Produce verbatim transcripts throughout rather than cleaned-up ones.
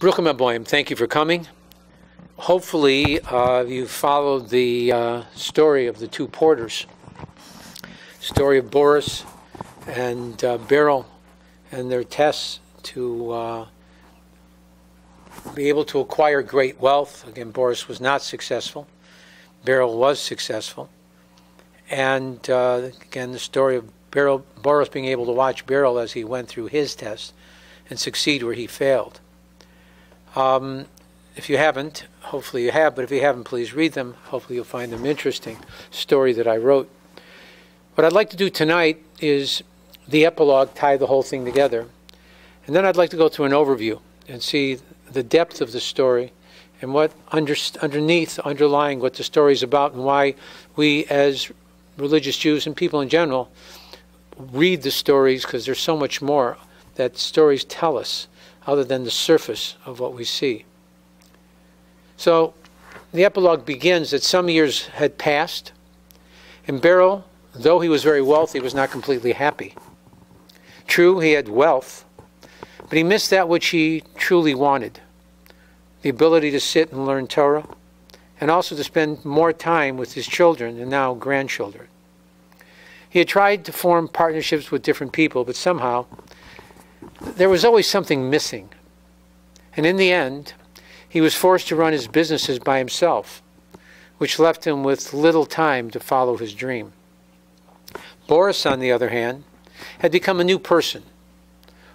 Bruchim Aboim, thank you for coming. Hopefully uh, you followed the uh, story of the two porters, story of Boris and uh, Beryl and their tests to uh, be able to acquire great wealth. Again, Boris was not successful. Beryl was successful. And uh, again, the story of Beryl, Boris being able to watch Beryl as he went through his test and succeed where he failed. Um, if you haven't, hopefully you have, but if you haven't, please read them. Hopefully you'll find them interesting. Story that I wrote. What I'd like to do tonight is the epilogue, tie the whole thing together. And then I'd like to go through an overview and see the depth of the story and what under, underneath, underlying what the story is about and why we as religious Jews and people in general read the stories, because there's so much more that stories tell us other than the surface of what we see. So the epilogue begins that some years had passed, and Beryl, though he was very wealthy, was not completely happy. True, he had wealth, but he missed that which he truly wanted, the ability to sit and learn Torah, and also to spend more time with his children and now grandchildren. He had tried to form partnerships with different people, but somehow there was always something missing. And in the end, he was forced to run his businesses by himself, which left him with little time to follow his dream. Boris, on the other hand, had become a new person,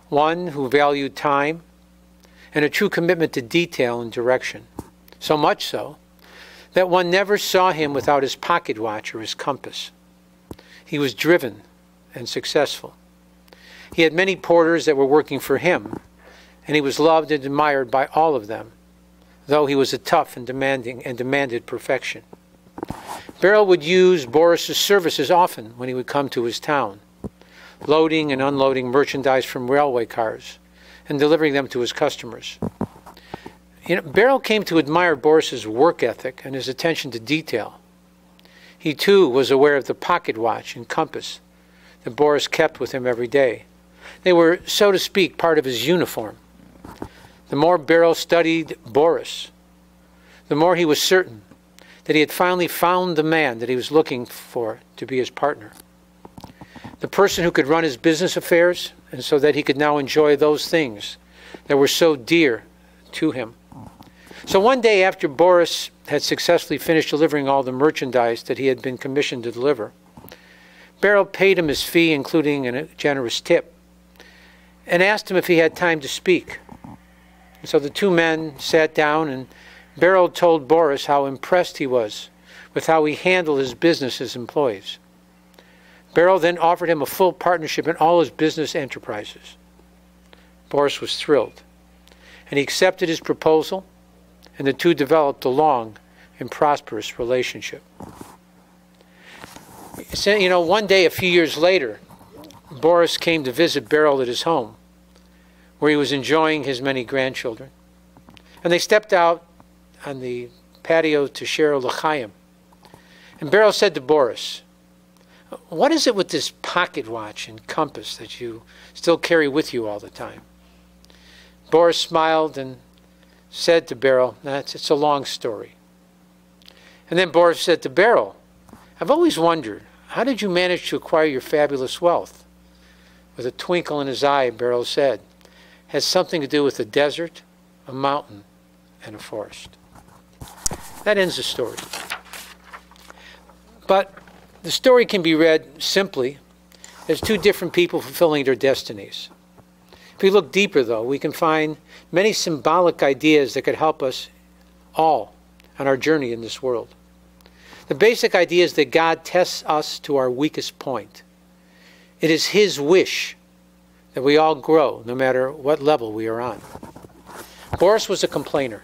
one who valued time and a true commitment to detail and direction, so much so that one never saw him without his pocket watch or his compass. He was driven and successful. He had many porters that were working for him, and he was loved and admired by all of them, though he was a tough and demanding and demanded perfection. Beryl would use Boris's services often when he would come to his town, loading and unloading merchandise from railway cars and delivering them to his customers. You know, Beryl came to admire Boris's work ethic and his attention to detail. He too was aware of the pocket watch and compass that Boris kept with him every day. They were, so to speak, part of his uniform. The more Beryl studied Boris, the more he was certain that he had finally found the man that he was looking for to be his partner, the person who could run his business affairs, and so that he could now enjoy those things that were so dear to him. So one day, after Boris had successfully finished delivering all the merchandise that he had been commissioned to deliver, Beryl paid him his fee, including a generous tip, and asked him if he had time to speak. And so the two men sat down, and Beryl told Boris how impressed he was with how he handled his business as employees. Beryl then offered him a full partnership in all his business enterprises. Boris was thrilled, and he accepted his proposal, and the two developed a long and prosperous relationship. So, you know, one day, a few years later, Boris came to visit Beryl at his home, where he was enjoying his many grandchildren. And they stepped out on the patio to share a l'chaim. And Beryl said to Boris, "What is it with this pocket watch and compass that you still carry with you all the time?" Boris smiled and said to Beryl, "That's, it's a long story." And then Boris said to Beryl, "I've always wondered, how did you manage to acquire your fabulous wealth?" With a twinkle in his eye, Beryl said, "Has something to do with a desert, a mountain, and a forest." That ends the story. But the story can be read simply as two different people fulfilling their destinies. If we look deeper, though, we can find many symbolic ideas that could help us all on our journey in this world. The basic idea is that God tests us to our weakest point. It is His wish that we all grow, no matter what level we are on. Boris was a complainer.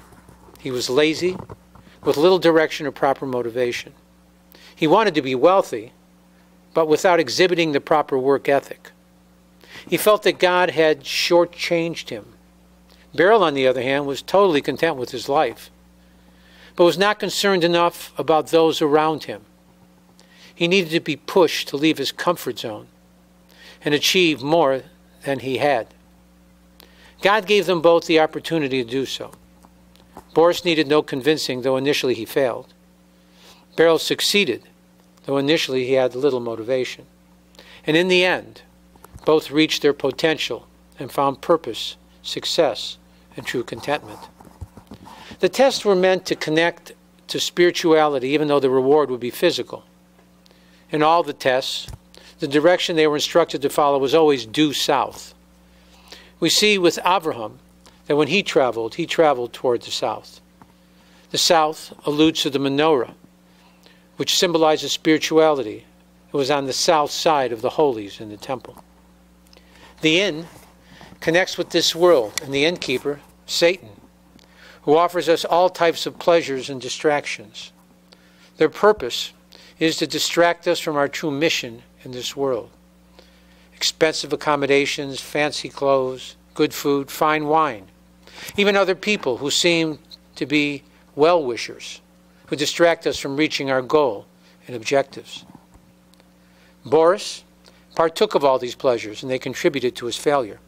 He was lazy, with little direction or proper motivation. He wanted to be wealthy, but without exhibiting the proper work ethic. He felt that God had shortchanged him. Beryl, on the other hand, was totally content with his life, but was not concerned enough about those around him. He needed to be pushed to leave his comfort zone and achieve more than he had. God gave them both the opportunity to do so. Boris needed no convincing, though initially he failed. Beryl succeeded, though initially he had little motivation. And in the end, both reached their potential and found purpose, success, and true contentment. The tests were meant to connect to spirituality, even though the reward would be physical. In all the tests, the direction they were instructed to follow was always due south. We see with Avraham that when he traveled, he traveled toward the south. The south alludes to the menorah, which symbolizes spirituality. It was on the south side of the Holies in the temple. The inn connects with this world and the innkeeper, Satan, who offers us all types of pleasures and distractions. Their purpose is to distract us from our true mission in this world. Expensive accommodations, fancy clothes, good food, fine wine. Even other people who seem to be well-wishers, who distract us from reaching our goal and objectives. Boris partook of all these pleasures, and they contributed to his failure.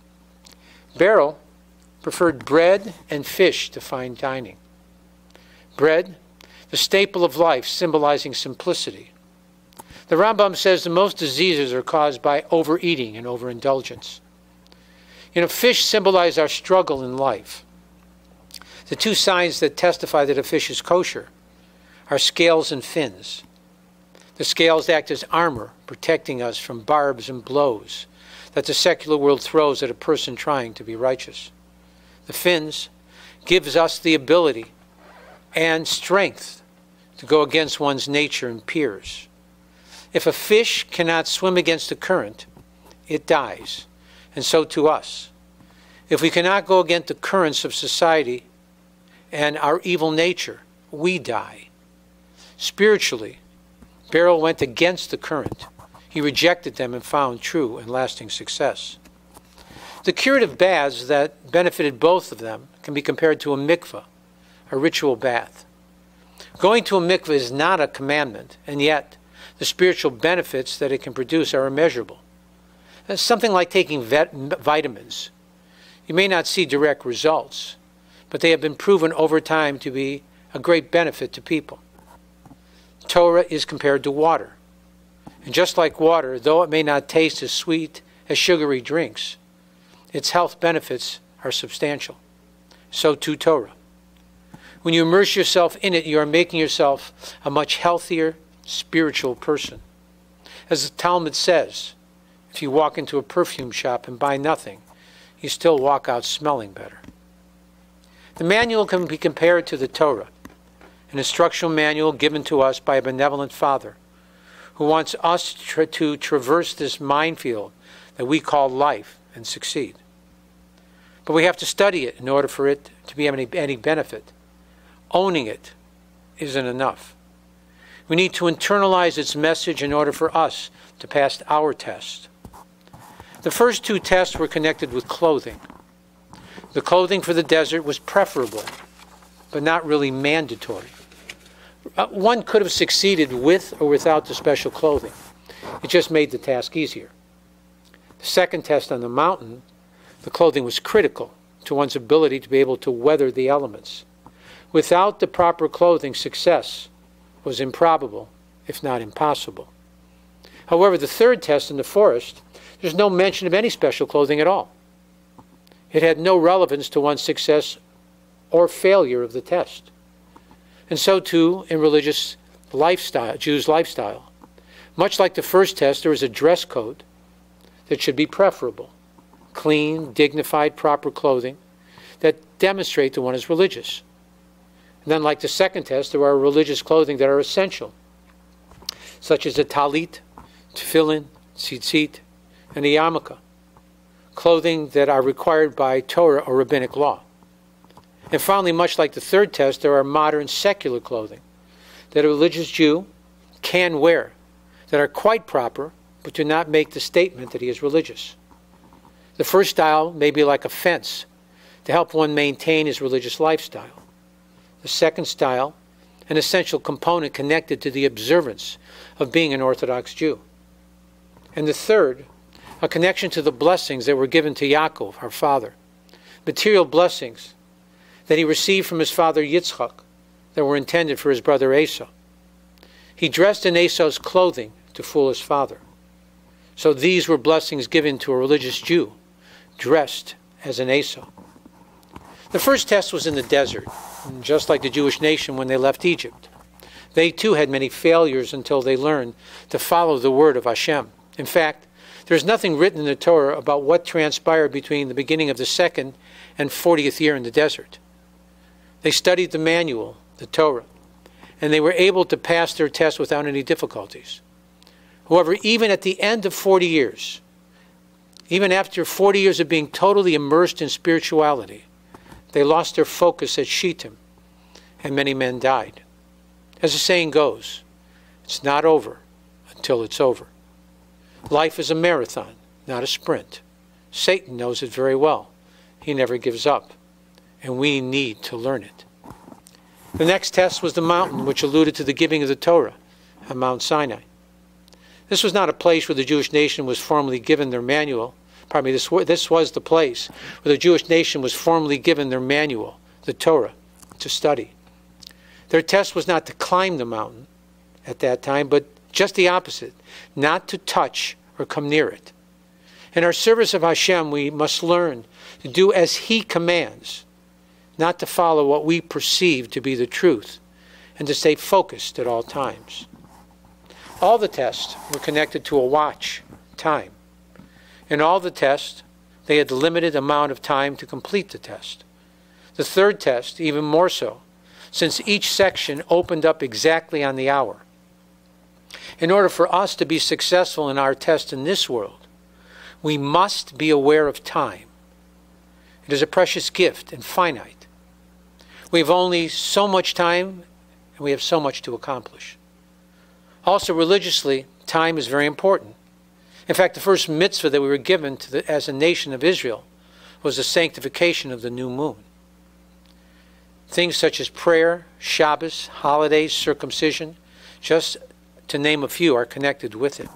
Beryl preferred bread and fish to fine dining. Bread, the staple of life, symbolizing simplicity. The Rambam says that most diseases are caused by overeating and overindulgence. You know, fish symbolize our struggle in life. The two signs that testify that a fish is kosher are scales and fins. The scales act as armor, protecting us from barbs and blows that the secular world throws at a person trying to be righteous. The fins gives us the ability and strength to go against one's nature and peers. If a fish cannot swim against the current, it dies, and so to us. If we cannot go against the currents of society and our evil nature, we die. Spiritually, Beryl went against the current. He rejected them and found true and lasting success. The curative baths that benefited both of them can be compared to a mikveh, a ritual bath. Going to a mikveh is not a commandment, and yet the spiritual benefits that it can produce are immeasurable. It's something like taking vitamins. You may not see direct results, but they have been proven over time to be a great benefit to people. Torah is compared to water. And just like water, though it may not taste as sweet as sugary drinks, its health benefits are substantial. So too Torah. When you immerse yourself in it, you are making yourself a much healthier spiritual person. As the Talmud says, if you walk into a perfume shop and buy nothing, you still walk out smelling better. The manual can be compared to the Torah, an instructional manual given to us by a benevolent Father who wants us to, tra to traverse this minefield that we call life and succeed. But we have to study it in order for it to be of any, any benefit. Owning it isn't enough. We need to internalize its message in order for us to pass our test. The first two tests were connected with clothing. The clothing for the desert was preferable, but not really mandatory. Uh, one could have succeeded with or without the special clothing. It just made the task easier. The second test on the mountain, the clothing was critical to one's ability to be able to weather the elements. Without the proper clothing, success was improbable, if not impossible. However, the third test in the forest, there's no mention of any special clothing at all. It had no relevance to one's success or failure of the test. And so too in religious lifestyle, Jews' lifestyle. Much like the first test, there is a dress code that should be preferable. Clean, dignified, proper clothing that demonstrate that one is religious. And then like the second test, there are religious clothing that are essential, such as the tallit, tefillin, tzitzit, and the yarmulke, clothing that are required by Torah or rabbinic law. And finally, much like the third test, there are modern secular clothing that a religious Jew can wear, that are quite proper, but do not make the statement that he is religious. The first style may be like a fence to help one maintain his religious lifestyle. The second style, an essential component connected to the observance of being an Orthodox Jew. And the third, a connection to the blessings that were given to Yaakov, our father, material blessings that he received from his father Yitzchak that were intended for his brother Esau. He dressed in Esau's clothing to fool his father. So these were blessings given to a religious Jew dressed as an Esau. The first test was in the desert, just like the Jewish nation when they left Egypt. They too had many failures until they learned to follow the word of Hashem. In fact, there is nothing written in the Torah about what transpired between the beginning of the second and fortieth year in the desert. They studied the manual, the Torah, and they were able to pass their test without any difficulties. However, even at the end of forty years, even after forty years of being totally immersed in spirituality, they lost their focus at Shittim, and many men died. As the saying goes, it's not over until it's over. Life is a marathon, not a sprint. Satan knows it very well. He never gives up, and we need to learn it. The next test was the mountain, which alluded to the giving of the Torah on Mount Sinai. This was not a place where the Jewish nation was formally given their manual. Pardon me, this, this was the place where the Jewish nation was formally given their manual, the Torah, to study. Their test was not to climb the mountain at that time, but just the opposite, not to touch or come near it. In our service of Hashem, we must learn to do as He commands, not to follow what we perceive to be the truth, and to stay focused at all times. All the tests were connected to a watch, time. In all the tests, they had a limited amount of time to complete the test. The third test, even more so, since each section opened up exactly on the hour. In order for us to be successful in our test in this world, we must be aware of time. It is a precious gift and finite. We have only so much time, and we have so much to accomplish. Also, religiously, time is very important. In fact, the first mitzvah that we were given to the, as a nation of Israel was the sanctification of the new moon. Things such as prayer, Shabbos, holidays, circumcision, just to name a few, are connected with it.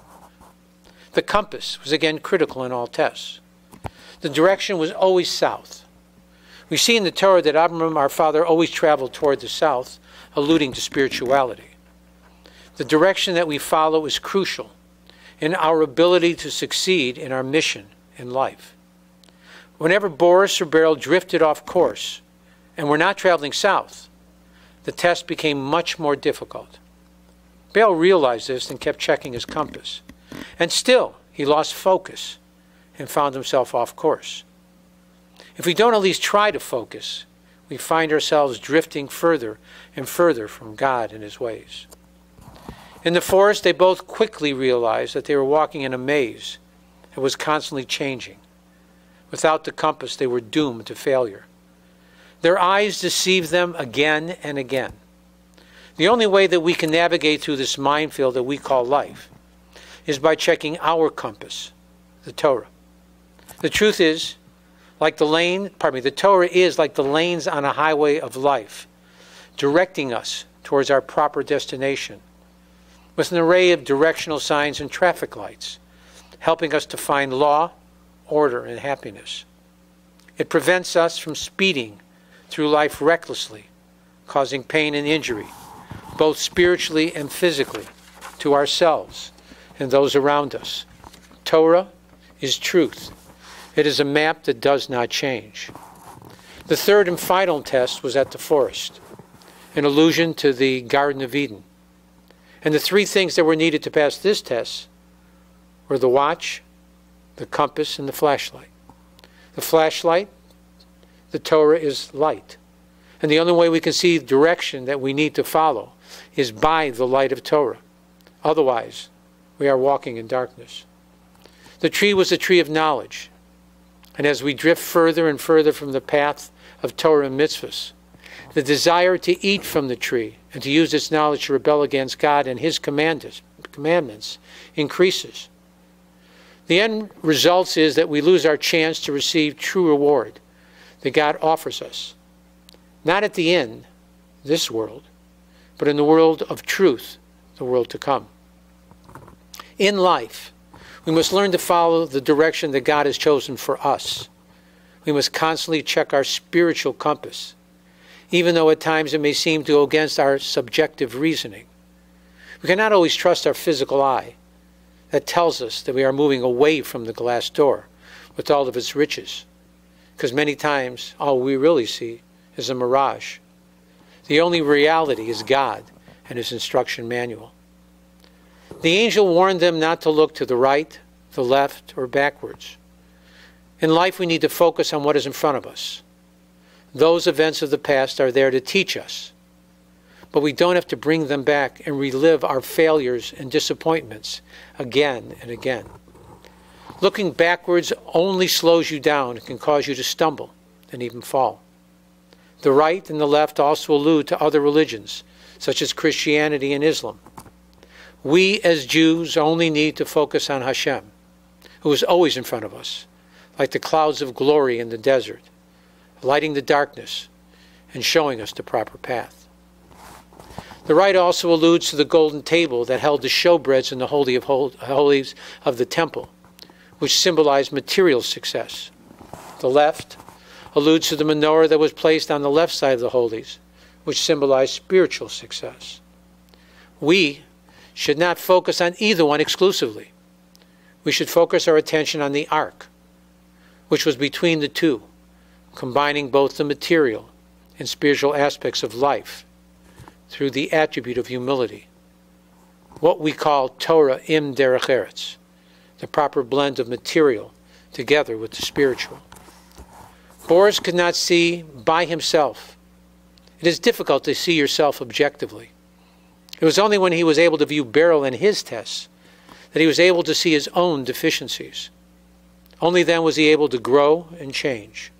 The compass was again critical in all tests. The direction was always south. We see in the Torah that Avraham, our father, always traveled toward the south, alluding to spirituality. The direction that we follow is crucial in our ability to succeed in our mission in life. Whenever Boris or Beryl drifted off course and were not traveling south, the test became much more difficult. Bale realized this and kept checking his compass. And still, he lost focus and found himself off course. If we don't at least try to focus, we find ourselves drifting further and further from God and His ways. In the forest, they both quickly realized that they were walking in a maze that was constantly changing. Without the compass, they were doomed to failure. Their eyes deceived them again and again. The only way that we can navigate through this minefield that we call life is by checking our compass, the Torah. The truth is, like the lane, pardon me, the Torah is like the lanes on a highway of life, directing us towards our proper destination, with an array of directional signs and traffic lights, helping us to find law, order, and happiness. It prevents us from speeding through life recklessly, causing pain and injury, both spiritually and physically, to ourselves and those around us. Torah is truth. It is a map that does not change. The third and final test was at the forest, an allusion to the Garden of Eden. And the three things that were needed to pass this test were the watch, the compass, and the flashlight. The flashlight, the Torah is light. And the only way we can see the direction that we need to follow is by the light of Torah. Otherwise, we are walking in darkness. The tree was a tree of knowledge. And as we drift further and further from the path of Torah and mitzvahs, the desire to eat from the tree and to use this knowledge to rebel against God and His commandments increases. The end result is that we lose our chance to receive true reward that God offers us. Not at the end, this world, but in the world of truth, the world to come. In life, we must learn to follow the direction that God has chosen for us. We must constantly check our spiritual compass, even though at times it may seem to go against our subjective reasoning. We cannot always trust our physical eye that tells us that we are moving away from the glass door with all of its riches, because many times all we really see is a mirage. The only reality is God and His instruction manual. The angel warned them not to look to the right, the left, or backwards. In life, we need to focus on what is in front of us. Those events of the past are there to teach us, but we don't have to bring them back and relive our failures and disappointments again and again. Looking backwards only slows you down and can cause you to stumble and even fall. The right and the left also allude to other religions, such as Christianity and Islam. We as Jews only need to focus on Hashem, who is always in front of us, like the clouds of glory in the desert, lighting the darkness and showing us the proper path. The rite also alludes to the golden table that held the showbreads in the Holy of Holies of the temple, which symbolized material success. The left alludes to the menorah that was placed on the left side of the Holies, which symbolized spiritual success. We should not focus on either one exclusively. We should focus our attention on the Ark, which was between the two, combining both the material and spiritual aspects of life through the attribute of humility, what we call Torah Im Derech Eretz, the proper blend of material together with the spiritual. Boris could not see by himself. It is difficult to see yourself objectively. It was only when he was able to view Beryl and his tests that he was able to see his own deficiencies. Only then was he able to grow and change.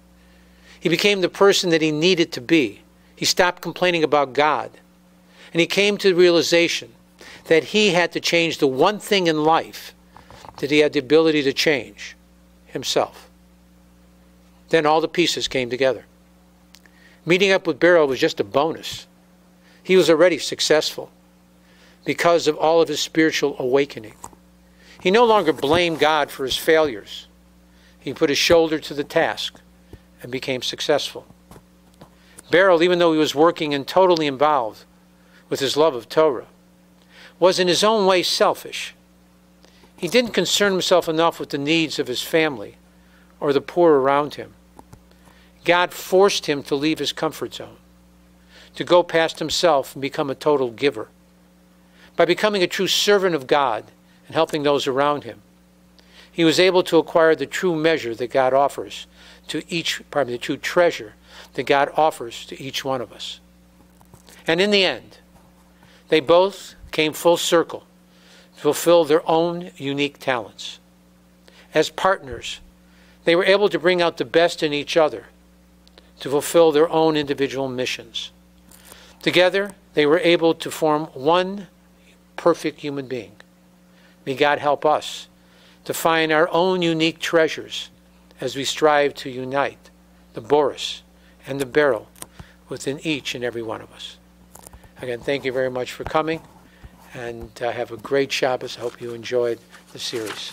He became the person that he needed to be. He stopped complaining about God, and he came to the realization that he had to change the one thing in life that he had the ability to change, himself. Then all the pieces came together. Meeting up with Beryl was just a bonus. He was already successful because of all of his spiritual awakening. He no longer blamed God for his failures. He put his shoulder to the task and became successful. Beryl, even though he was working and totally involved with his love of Torah, was in his own way selfish. He didn't concern himself enough with the needs of his family or the poor around him. God forced him to leave his comfort zone, to go past himself and become a total giver. By becoming a true servant of God and helping those around him, he was able to acquire the true measure that God offers to each, pardon me, the true treasure that God offers to each one of us. And in the end, they both came full circle to fulfill their own unique talents. As partners, they were able to bring out the best in each other to fulfill their own individual missions. Together, they were able to form one perfect human being. May God help us to find our own unique treasures as we strive to unite the Boris and the Beryl within each and every one of us. Again, thank you very much for coming, and uh, have a great Shabbos. I hope you enjoyed the series.